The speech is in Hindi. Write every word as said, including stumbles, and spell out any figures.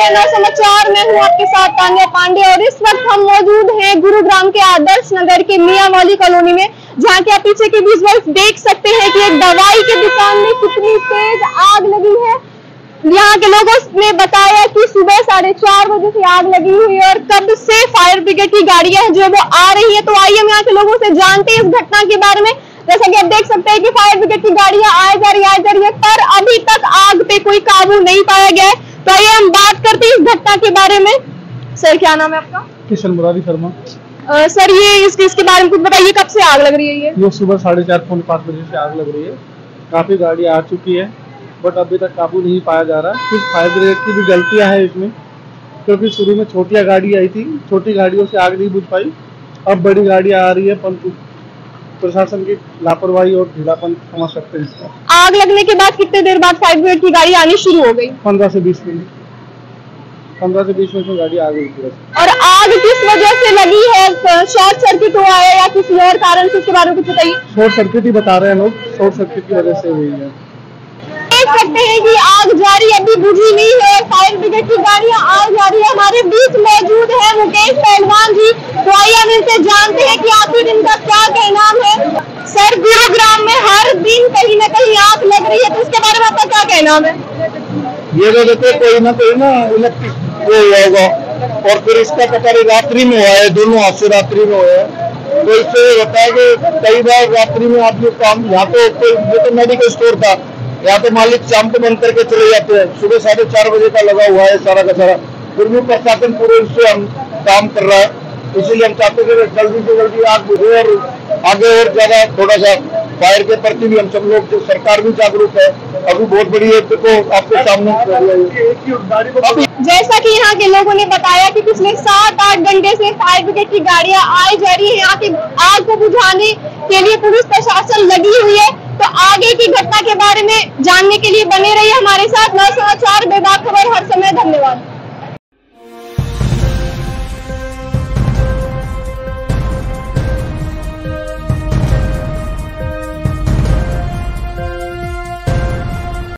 मैं नव समाचार में हूँ आपके साथ तान्या पांडे और इस वक्त हम मौजूद हैं गुरुग्राम के आदर्श नगर के मियांवाली कॉलोनी में, जहाँ के आप पीछे के विजुअल्स देख सकते हैं कि एक दवाई की दुकान में कितनी तेज आग लगी है। यहाँ के लोगों ने बताया कि सुबह साढ़े चार बजे से आग लगी हुई है और कब से फायर ब्रिगेड की गाड़ियां है जो वो आ रही है। तो आइए हम यहाँ के लोगों से जानते हैं इस घटना के बारे में। जैसा कि आप देख सकते हैं कि फायर ब्रिगेड की गाड़ियां आए जा रही आए जा रही है पर अभी तक आग पे कोई काबू नहीं पाया गया है। तो आइए हम बात करते हैं इस घटना के बारे में। सर क्या नाम है आपका? किशन मुरारी शर्मा। आ, सर ये इस चीज के बारे में कुछ बताइए, कब से आग लग रही है? ये ये सुबह साढ़े चार पौने पाँच बजे से आग लग रही है। काफी गाड़ियां आ चुकी है बट अभी तक काबू नहीं पाया जा रहा। कुछ फायर ब्रिगेड की भी गलतियाँ है इसमें, क्योंकि तो शुरू में छोटिया गाड़ी आई थी, छोटी गाड़ियों से आग नहीं बुझ पाई। अब बड़ी गाड़ियाँ आ रही है, पंप प्रशासन की लापरवाही और ढीलापन समझ सकते हैं इसका। आग लगने के बाद कितने देर बाद फायर ब्रिगेड की गाड़ी आनी शुरू हो गई? पंद्रह से बीस मिनट पंद्रह से बीस मिनट में गाड़ी आ गई। और आग किस वजह से लगी है? शॉर्ट सर्किट हुआ है या किसी और कारण से, इसके बारे में कुछ बताइए। शॉर्ट सर्किट ही बता रहे हैं लोग, शॉर्ट सर्किट की वजह से हुई है। देख सकते हैं कि आग जारी अभी बुझी नहीं है, फायर ब्रिगेड की गाड़ियाँ आ जा रही है। हमारे बीच मौजूद है मुकेश पहलवान जी, तो आइए हम इनसे जानते हैं कि आखिर इनका क्या कहना है। सर गुरुग्राम में हर दिन कहीं ना कहीं आग लग रही है, तो इसके बारे में आपका क्या कहना है? ये लोग तो कोई ना कोई ना इलेक्ट्रिक वो हुआ होगा और फिर इसका पता नहीं रात्रि में हुआ है, दोनों हादसे रात्रि में हुए हैं। तो इससे होता है कि कई बार रात्रि में आप लोग काम, यहाँ तो ये तो मेडिकल स्टोर था, यहाँ तो मालिक शाम को बंद करके चले जाते हैं। सुबह साढ़े चार बजे का लगा हुआ है सारा का सारा। फिर भी प्रशासन पूरे उससे हम काम कर रहा है, इसीलिए हम चाहते हैं कि जल्दी से जल्दी आग बुझे और आगे और ज्यादा थोड़ा सा फायर के प्रति भी हम सब लोग, जो सरकार भी जागरूक है, अभी बहुत बड़ी है तो आपके सामने। जैसा कि यहाँ के लोगों ने बताया कि पिछले सात आठ घंटे से फायर ब्रिगेड की गाड़ियाँ आई जा रही है, यहाँ की आग को बुझाने के लिए पुलिस प्रशासन लगी हुई है। तो आगे की घटना के बारे में जानने के लिए बने रहिए हमारे साथ नव समाचार, बेबाक खबर हर समय। धन्यवाद।